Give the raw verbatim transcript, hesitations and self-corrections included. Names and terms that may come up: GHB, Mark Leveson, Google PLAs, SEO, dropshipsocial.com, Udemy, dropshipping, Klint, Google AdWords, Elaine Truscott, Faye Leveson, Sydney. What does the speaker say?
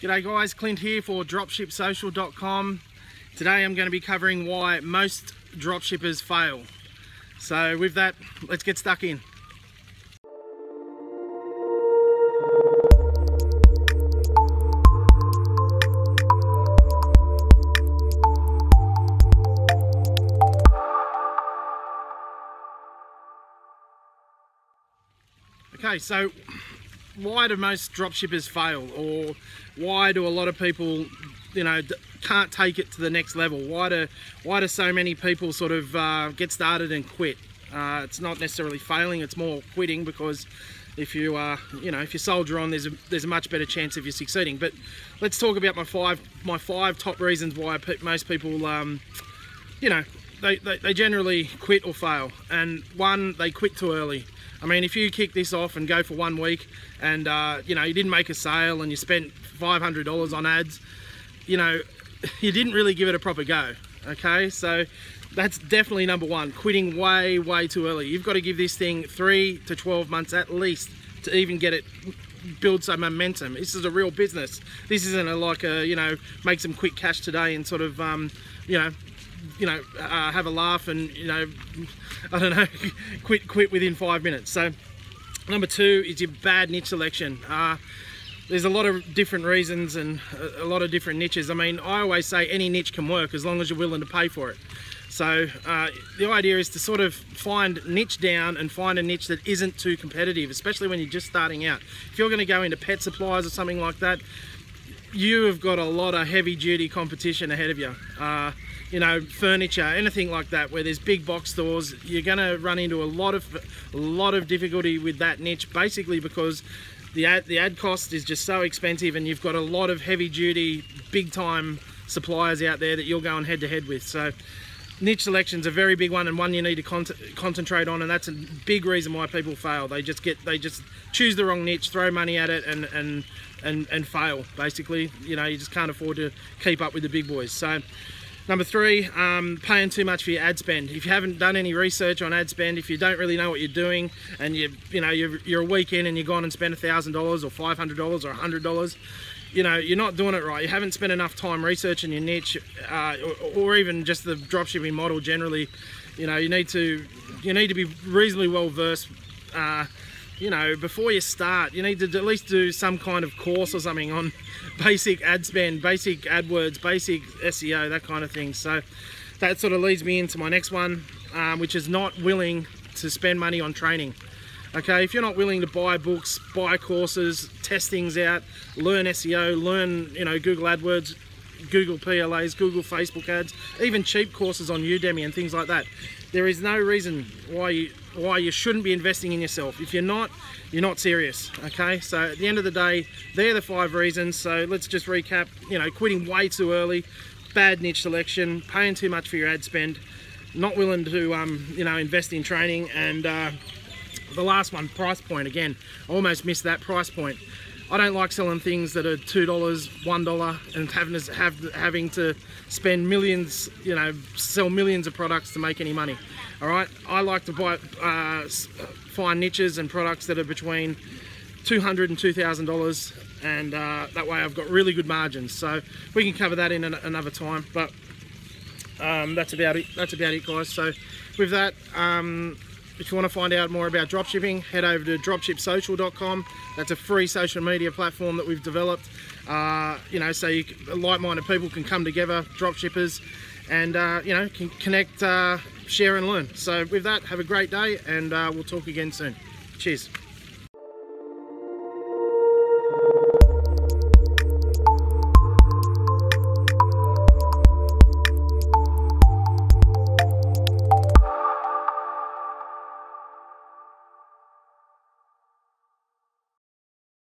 G'day guys, Clint here for dropship social dot com. Today I'm going to be covering why most dropshippers fail. So with that, let's get stuck in. Okay, so why do most dropshippers fail, or why do a lot of people, you know, can't take it to the next level? Why do why do so many people sort of uh, get started and quit? Uh, it's not necessarily failing; it's more quitting, because if you uh, you know if you soldier on, there's a, there's a much better chance of you succeeding. But let's talk about my five my five top reasons why pe most people um, you know they, they they generally quit or fail. And one, they quit too early. I mean, if you kick this off and go for one week and, uh, you know, you didn't make a sale and you spent five hundred dollars on ads, you know, you didn't really give it a proper go, okay? So that's definitely number one, quitting way, way too early. You've got to give this thing three to twelve months at least to even get it, build some momentum. This is a real business. This isn't a, like a, you know, make some quick cash today and sort of, um, you know, you know, uh, have a laugh and, you know, I don't know, quit quit within five minutes. So number two is your bad niche selection. Uh, there's a lot of different reasons and a lot of different niches. I mean, I always say any niche can work as long as you're willing to pay for it. So uh, the idea is to sort of find niche down and find a niche that isn't too competitive, especially when you're just starting out. If you're gonna go into pet supplies or something like that, you have got a lot of heavy duty competition ahead of you. Uh, you know, furniture, anything like that, where there's big box stores, you're gonna run into a lot of a lot of difficulty with that niche, basically because the ad, the ad cost is just so expensive, and you've got a lot of heavy duty, big time suppliers out there that you're going head to head with. So niche selection's a very big one, and one you need to con concentrate on, and that's a big reason why people fail. They just get, they just choose the wrong niche, throw money at it, and and and and fail. Basically, you know, you just can't afford to keep up with the big boys. So number three, um, paying too much for your ad spend. If you haven't done any research on ad spend, if you don't really know what you're doing, and you you know you're, you're a week in and you're gone and spend a thousand dollars or five hundred dollars or a hundred dollars. You know, you're not doing it right. You haven't spent enough time researching your niche, uh, or, or even just the dropshipping model generally. You know, you need to you need to be reasonably well versed. Uh, you know, before you start, you need to at least do some kind of course or something on basic ad spend, basic AdWords, basic S E O, that kind of thing. So that sort of leads me into my next one, um, which is not willing to spend money on training. Okay, if you're not willing to buy books, buy courses, test things out, learn S E O, learn, you know, Google AdWords, Google P L As, Google Facebook ads, even cheap courses on Udemy and things like that, there is no reason why you, why you shouldn't be investing in yourself. If you're not, you're not serious, okay? So at the end of the day, they're the five reasons. So let's just recap, you know, quitting way too early, bad niche selection, paying too much for your ad spend, not willing to, um, you know, invest in training, and... Uh, the last one, price point. Again, I almost missed that price point. I don't like selling things that are two dollars, one dollar, and having to, have, having to spend millions, you know, sell millions of products to make any money, all right? I like to buy, uh, find niches and products that are between two hundred dollars and two thousand dollars, and uh, that way I've got really good margins. So we can cover that in an, another time, but um, that's about it, that's about it, guys. So with that, um, if you want to find out more about dropshipping, head over to dropship social dot com. That's a free social media platform that we've developed. Uh, you know, so you, like-minded people can come together, dropshippers, and uh, you know, can connect, uh, share, and learn. So with that, have a great day, and uh, we'll talk again soon. Cheers.